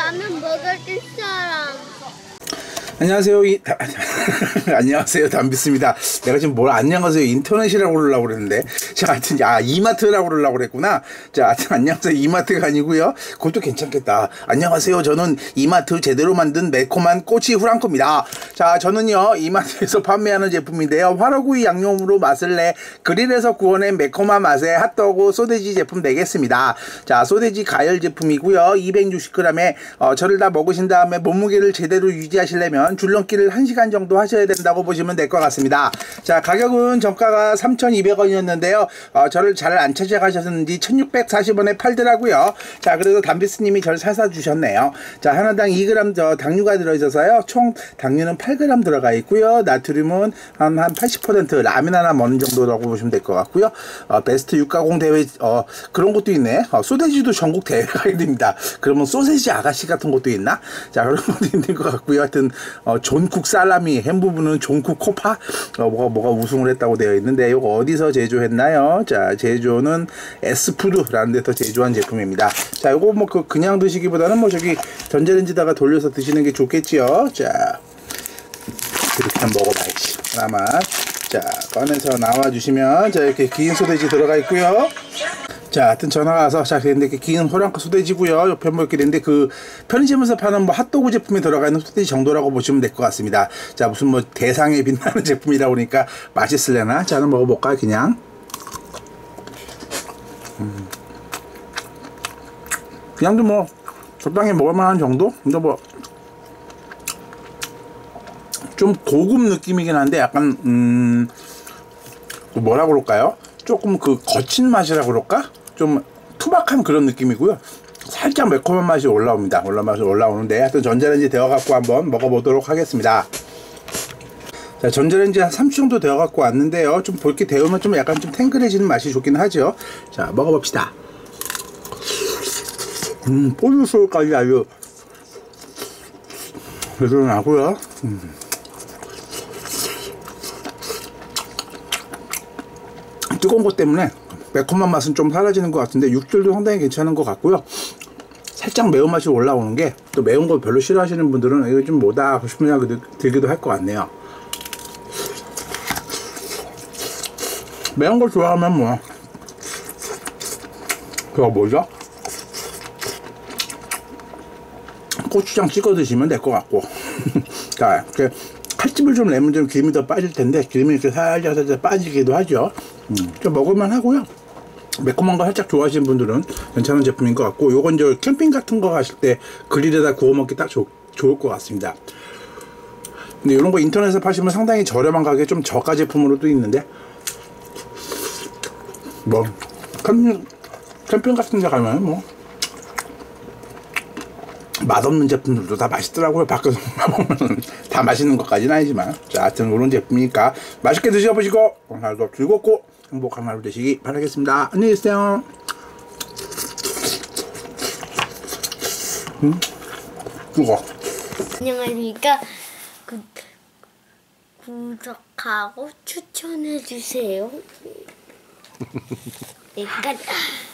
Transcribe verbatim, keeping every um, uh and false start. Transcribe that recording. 라면 먹을 줄 사람. 안녕하세요. 이... 안녕하세요. 담비스입니다. 내가 지금 뭘 안녕하세요 인터넷이라고 그러려고 그랬는데, 제가 하여튼 아 이마트라고 그러려고 그랬구나. 자, 하여튼 안녕하세요 이마트가 아니고요. 그것도 괜찮겠다. 안녕하세요, 저는 이마트 제대로 만든 매콤한 꼬치 후랑코입니다. 자, 저는요 이마트에서 판매하는 제품인데요, 화로구이 양념으로 맛을 내 그릴에서 구워낸 매콤한 맛의 핫도그 소세지 제품 되겠습니다. 자, 소세지 가열 제품이고요. 이백육십 그램에 어, 저를 다 먹으신 다음에 몸무게를 제대로 유지하시려면 줄넘기를 한 시간 정도 하셔야 된다고 보시면 될 것 같습니다. 자, 가격은 정가가 삼천이백 원이었는데요 어, 저를 잘 안 찾아가셨는지 천육백사십 원에 팔더라고요. 자, 그래서 담비스님이 저를 사서 주셨네요. 자, 하나당 이 그램 저 당류가 들어있어서요, 총 당류는 팔 그램 들어가 있고요, 나트륨은 한, 한 팔십 퍼센트, 라면 하나 먹는 정도라고 보시면 될 것 같고요. 어, 베스트 육가공 대회 어, 그런 것도 있네. 어, 소세지도 전국 대회가 있습니다. 그러면 소세지 아가씨 같은 것도 있나? 자, 그런 것도 있는 것 같고요. 하여튼 어, 존쿡 살라미, 햄 부분은 존쿡 코파? 어, 뭐가, 뭐가 우승을 했다고 되어 있는데, 이거 어디서 제조했나요? 자, 제조는 에스푸드라는 데서 제조한 제품입니다. 자, 이거 뭐 그 그냥 드시기보다는 뭐 저기 전자레인지다가 돌려서 드시는 게 좋겠지요. 자, 이렇게 한번 먹어봐야지. 하나만. 자, 꺼내서 나와주시면, 자, 이렇게 긴 소세지 들어가 있고요. 자, 하여튼 전화가 와서, 자, 근데 이렇게 긴 호랑코 소돼지고요. 옆에 뭐 이렇게 되는데, 그 편의점에서 파는 뭐 핫도그 제품에 들어가 있는 소돼지 정도라고 보시면 될 것 같습니다. 자, 무슨 뭐 대상에 빛나는 제품이다 보니까 맛있으려나? 자, 한번 먹어볼까요, 그냥? 음. 그냥도 뭐 적당히 먹을만한 정도? 근데 뭐 좀 고급 느낌이긴 한데, 약간 음 뭐라 그럴까요? 조금 그 거친 맛이라 그럴까? 좀 투박한 그런 느낌이고요. 살짝 매콤한 맛이 올라옵니다. 올라 맛이 올라오는데, 하여튼 전자레인지 데워갖고 한번 먹어보도록 하겠습니다. 자, 전자레인지 한 삼 초 정도 데워갖고 왔는데요. 좀 볼게 데우면 좀 약간 좀 탱글해지는 맛이 좋긴 하죠. 자, 먹어봅시다. 음, 포도수까지 아주 매콤하고요. 음. 뜨거운 것 때문에 매콤한 맛은 좀 사라지는 것 같은데, 육질도 상당히 괜찮은 것 같고요. 살짝 매운맛이 올라오는 게, 또 매운 거 별로 싫어하시는 분들은 이거 좀 뭐다 하고 싶은 생각이 들기도 할 것 같네요. 매운 걸 좋아하면 뭐 그거 뭐죠? 고추장 찍어 드시면 될 것 같고. 자, 이렇게 칼집을 좀 내면 좀 기름이 더 빠질 텐데, 기름이 이렇게 살짝 살짝 빠지기도 하죠. 음, 좀 먹을만 하고요. 매콤한 거 살짝 좋아하시는 분들은 괜찮은 제품인 것 같고, 요건 저 캠핑 같은 거 가실 때 그릴에다 구워 먹기 딱 조, 좋을 것 같습니다. 근데 이런 거 인터넷에서 파시면 상당히 저렴한 가격에 좀 저가 제품으로도 있는데, 뭐 캠핑, 캠핑 같은 데 가면 뭐 맛없는 제품들도 다 맛있더라고요. 밖에서 먹으면 다 맛있는 것까지는 아니지만, 자, 하여튼 그런 제품이니까 맛있게 드셔보시고 오늘도 즐겁고 행복한 하루 되시기 바라겠습니다. 안녕히 계세요. 음? 뜨거. 안녕하십니까. 구, 구독하고 추천해주세요. 여기까지.